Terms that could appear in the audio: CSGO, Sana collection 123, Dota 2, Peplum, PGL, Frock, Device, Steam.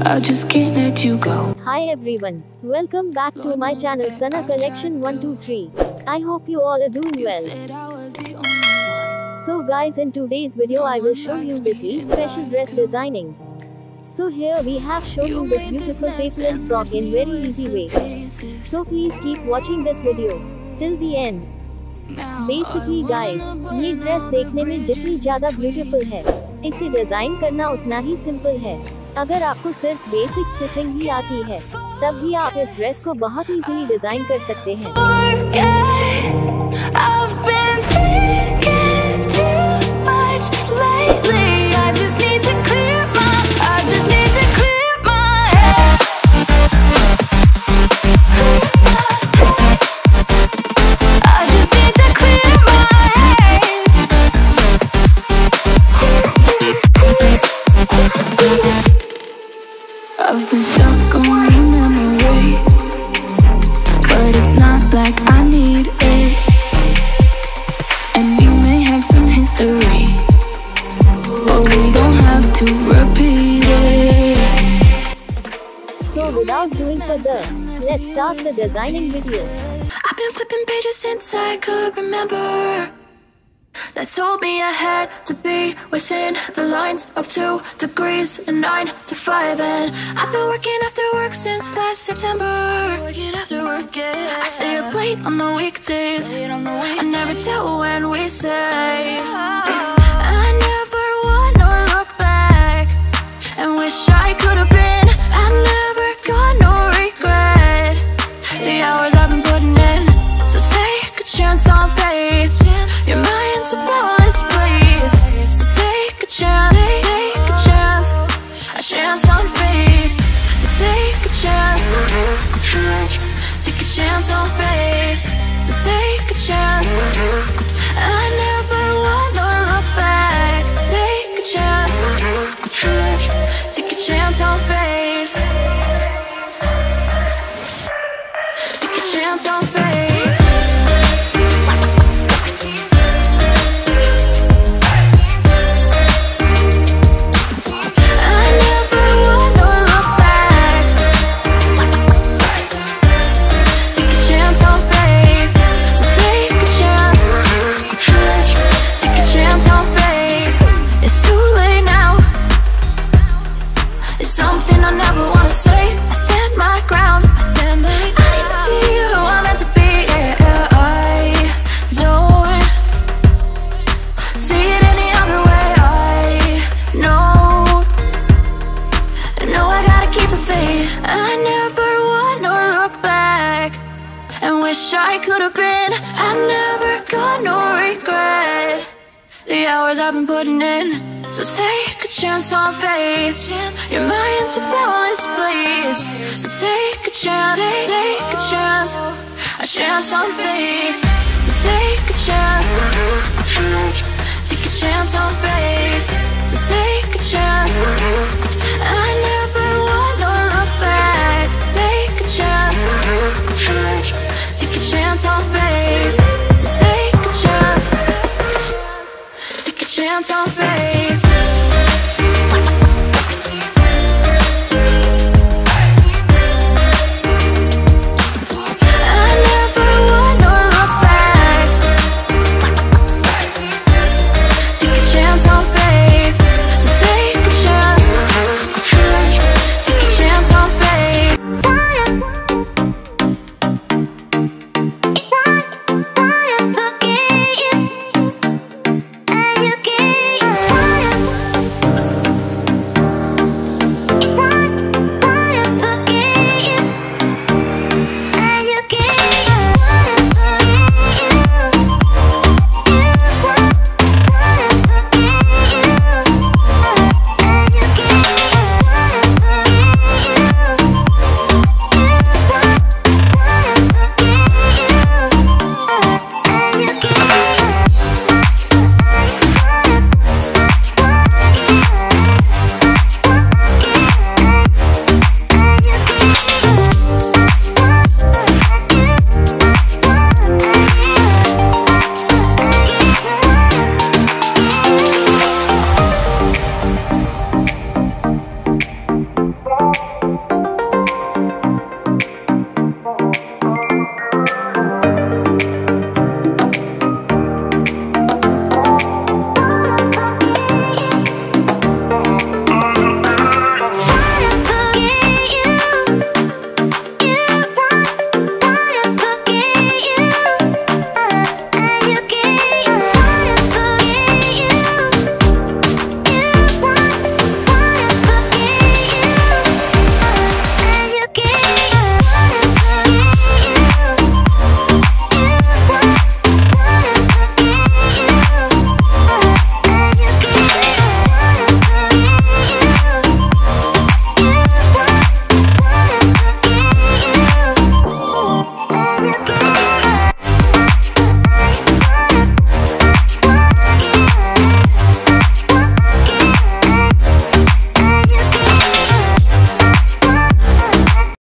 I just can't let you go. Hi everyone, welcome back to my channel Sana collection 123. I hope you all are doing well. So guys, in today's video I will show you this special dress designing. So here we have shown you this beautiful Peplum frock in very easy way. So please keep watching this video till the end. Basically guys, ये dress देखने में जितनी ज्यादा beautiful है, इसे design करना उतना ही simple है। अगर आपको सिर्फ बेसिक स्टिचिंग ही आती है, तब भी आप इस ड्रेस को बहुत इजीली डिजाइन कर सकते हैं। I've been stuck on a memory, but it's not like I need it. And you may have some history, but we don't have to repeat it. So without doing further, let's start the designing video. I've been flipping pages since I could remember. That told me I had to be within the lines of 2 degrees and 9 to 5. And I've been working after work since last September. Working after work, yeah. I stay up late on the weekdays. I never tell when we say. I never wanna look back and wish I could have been. I've never got no regret. The hours I've been putting in, so take a chance on faith. Your mind's a ballast, please. So take a chance, take a chance, a chance on faith. So take a chance on faith. So take a chance. I never wanna look back. Take a chance, take a chance on faith. Take a chance on faith. I could have been. I've never got no regret. The hours I've been putting in, so take a chance on faith. Your mind's a ballast, please. So take a chance, take a chance on faith. So take a chance on faith. So take a chance. I never wanna look back. Take a chance. Take a chance on faith. So take a chance. Take a chance on faith.